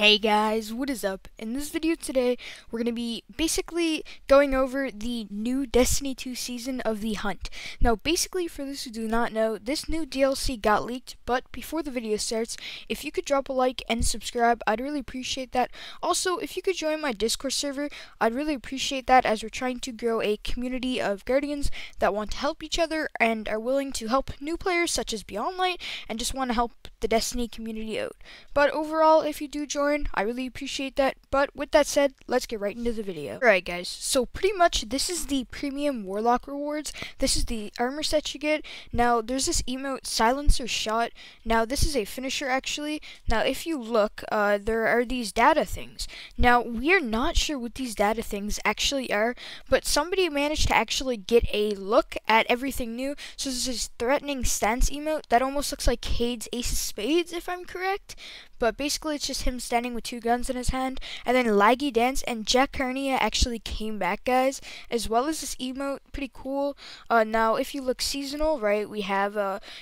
Hey guys, what is up? In this video today, we're going to be basically going over the new Destiny 2 season of The Hunt. Now, basically, for those who do not know, this new DLC got leaked, but before the video starts, if you could drop a like and subscribe, I'd really appreciate that. Also, if you could join my Discord server, I'd really appreciate that, as we're trying to grow a community of Guardians that want to help each other and are willing to help new players such as Beyond Light and just want to help the Destiny community out. But overall, if you do join, I really appreciate that. But with that said, let's get right into the video. Alright guys, so pretty much this is the premium warlock rewards. This is the armor set you get. Now there's this emote, silencer shot. Now this is a finisher actually. Now if you look, there are these data things. Now we're not sure what these data things actually are, but somebody managed to actually get a look at everything new. So this is threatening stance emote that almost looks like Cade's Ace of Spades if I'm correct. But basically it's just him standing with two guns in his hand, and then Laggy Dance and Jack Kearney actually came back, guys, as well as this emote, pretty cool. Now if you look seasonal, right, we have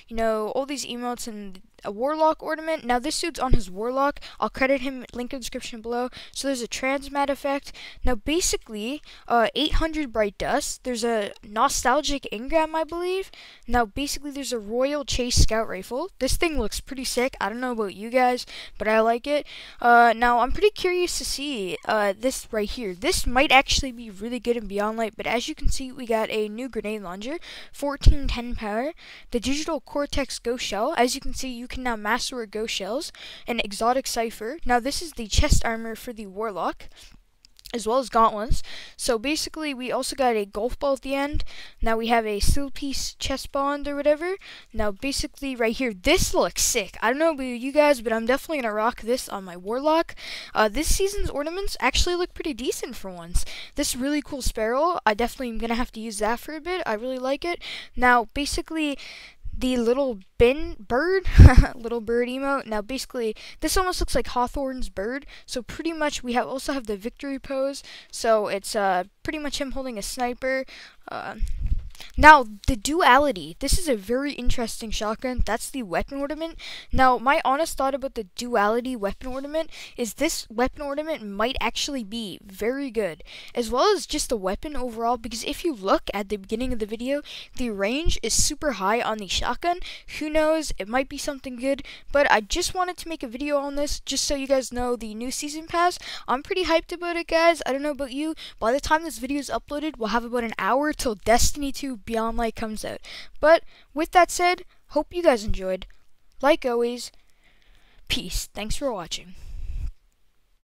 you know, all these emotes and a warlock ornament. Now this dude's on his warlock. I'll credit him, link in the description below. So there's a transmat effect. Now basically 800 bright dust. There's a nostalgic ingram, I believe. Now basically there's a royal chase scout rifle. This thing looks pretty sick. I don't know about you guys, but I like it. Now I'm pretty curious to see this right here. This might actually be really good in Beyond Light, but as you can see, we got a new grenade launcher, 1410 power, the digital cortex ghost shell. As you can see, you can now master ghost shells, an exotic cipher. Now this is the chest armor for the warlock, as well as gauntlets. So basically we also got a golf ball at the end. Now we have a steel piece chest bond or whatever. Now basically right here, this looks sick. I don't know about you guys, but I'm definitely gonna rock this on my warlock. This season's ornaments actually look pretty decent for once. This really cool sparrow, I definitely am gonna have to use that for a bit. I really like it. Now basically the little bin bird, little bird emote. Now basically this almost looks like Hawthorne's bird. So pretty much we have also have the victory pose. So it's pretty much him holding a sniper. Now the duality, this is a very interesting shotgun. That's the weapon ornament. Now my honest thought about the duality weapon ornament is this weapon ornament might actually be very good, as well as just the weapon overall, because if you look at the beginning of the video, the range is super high on the shotgun. Who knows, it might be something good. But I just wanted to make a video on this just so you guys know the new season pass. I'm pretty hyped about it, guys. I don't know about you, by the time this video is uploaded, we'll have about an hour till Destiny 2 Beyond Light comes out. But with that said, hope you guys enjoyed. Like always, peace. Thanks for watching.